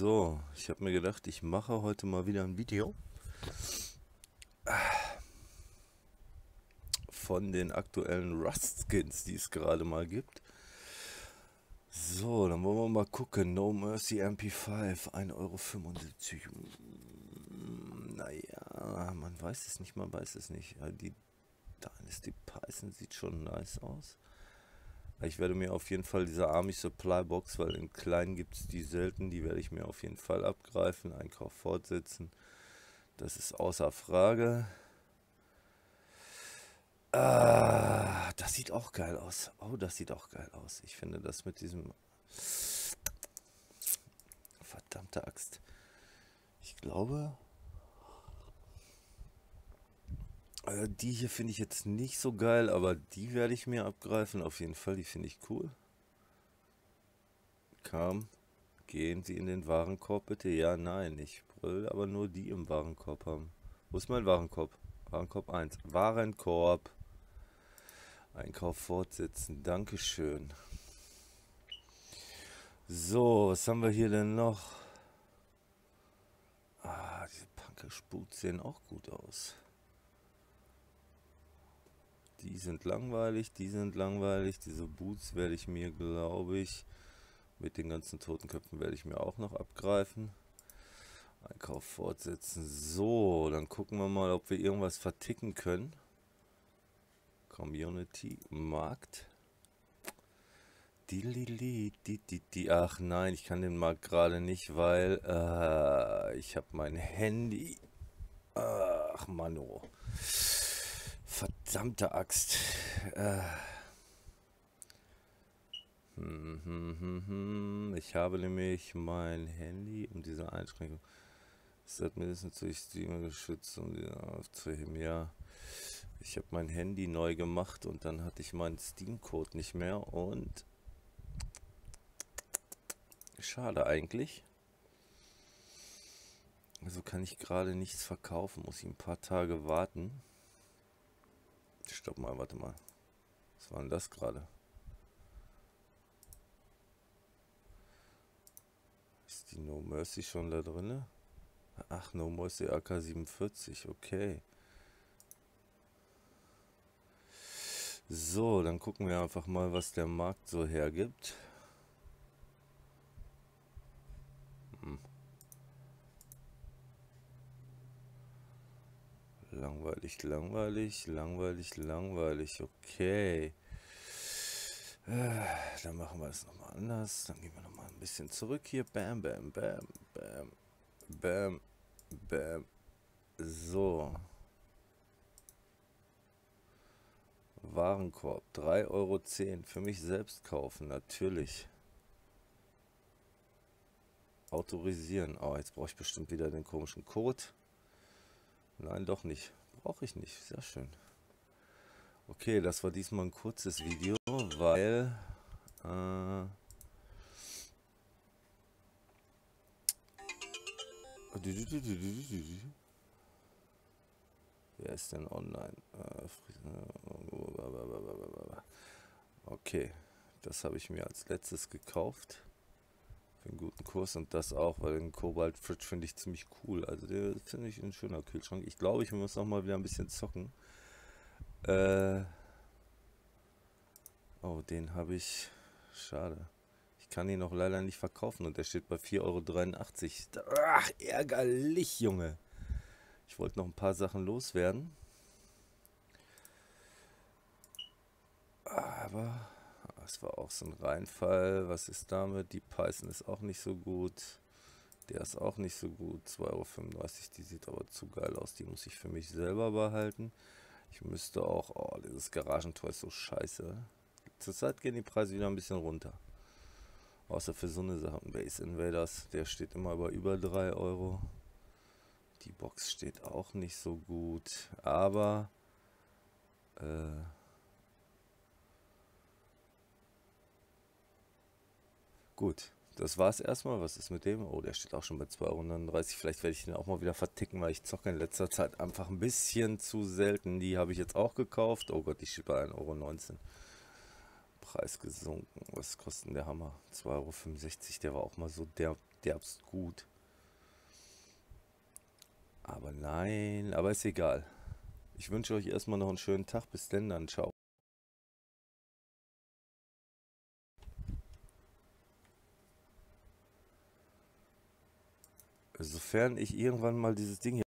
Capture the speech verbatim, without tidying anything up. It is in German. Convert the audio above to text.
So, ich habe mir gedacht, ich mache heute mal wieder ein Video von den aktuellen Rust-Skins, die es gerade mal gibt. So, dann wollen wir mal gucken. No Mercy M P fünf, ein Euro fünfundsiebzig. Naja, man weiß es nicht, man weiß es nicht. Die Dynasty Python sieht schon nice aus. Ich werde mir auf jeden Fall diese Army Supply Box, weil in kleinen gibt es die selten, die werde ich mir auf jeden Fall abgreifen, Einkauf fortsetzen. Das ist außer Frage. Ah, das sieht auch geil aus. Oh, das sieht auch geil aus. Ich finde das mit diesem... Verdammte Axt. Ich glaube... Die hier finde ich jetzt nicht so geil, aber die werde ich mir abgreifen, auf jeden Fall, die finde ich cool. Kam, gehen Sie in den Warenkorb bitte? Ja, nein, ich will aber nur die im Warenkorb haben. Wo ist mein Warenkorb? Warenkorb eins. Warenkorb. Einkauf fortsetzen, dankeschön. So, was haben wir hier denn noch? Ah, diese Punkerspoots sehen auch gut aus. Die sind langweilig, die sind langweilig. Diese Boots werde ich mir, glaube ich, mit den ganzen Totenköpfen werde ich mir auch noch abgreifen. Einkauf fortsetzen. So, dann gucken wir mal, ob wir irgendwas verticken können. Community Markt. Die, die, die, die. Ach nein, ich kann den Markt gerade nicht, weil äh, ich habe mein Handy. Ach Mann, oh. Verdammte Axt. Äh. Hm, hm, hm, hm. Ich habe nämlich mein Handy und diese Einschränkung. Es hat mindestens durch Steam geschützt und um aufzuheben. Ja, ich habe mein Handy neu gemacht und dann hatte ich meinen Steam-Code nicht mehr und schade eigentlich. Also kann ich gerade nichts verkaufen, muss ich ein paar Tage warten. Stopp mal, warte mal. Was war denn das gerade? Ist die No Mercy schon da drin? Ach, No Mercy A K siebenundvierzig, okay. So, dann gucken wir einfach mal, was der Markt so hergibt. Hm. Langweilig, langweilig, langweilig, langweilig, okay. Äh, dann machen wir es nochmal anders. Dann gehen wir nochmal ein bisschen zurück hier. Bam, bam, bam, bam, bam, bam. So. Warenkorb, drei Euro zehn. Für mich selbst kaufen, natürlich. Autorisieren. Oh, jetzt brauche ich bestimmt wieder den komischen Code. Nein, doch nicht. Brauche ich nicht. Sehr schön. Okay, das war diesmal ein kurzes Video, weil äh, wer ist denn online? Okay, das habe ich mir als letztes gekauft. Für einen guten Kurs und das auch, weil den Kobalt Fridge finde ich ziemlich cool. Also der finde ich ein schöner Kühlschrank. Ich glaube, ich muss noch mal wieder ein bisschen zocken. Äh oh, den habe ich. Schade. Ich kann ihn noch leider nicht verkaufen und der steht bei vier Euro dreiundachtzig. Ach, ärgerlich, Junge. Ich wollte noch ein paar Sachen loswerden. Aber... Das war auch so ein Reinfall. Was ist damit? Die Python ist auch nicht so gut. Der ist auch nicht so gut. zwei Euro fünfunddreißig. Die sieht aber zu geil aus. Die muss ich für mich selber behalten. Ich müsste auch... Oh, dieses Garagentor ist so scheiße. Zurzeit gehen die Preise wieder ein bisschen runter. Außer für so eine Sache. Base Invaders, der steht immer bei über drei Euro. Die Box steht auch nicht so gut. Aber... Äh... Gut, das war es erstmal. Was ist mit dem? Oh, der steht auch schon bei zwei Euro neununddreißig. Vielleicht werde ich den auch mal wieder verticken, weil ich zocke in letzter Zeit einfach ein bisschen zu selten. Die habe ich jetzt auch gekauft. Oh Gott, die steht bei ein Euro neunzehn. Preis gesunken. Was kostet denn der Hammer? zwei Euro fünfundsechzig. Der war auch mal so der derbst gut. Aber nein, aber ist egal. Ich wünsche euch erstmal noch einen schönen Tag. Bis denn dann, ciao. Sofern ich irgendwann mal dieses Ding hier...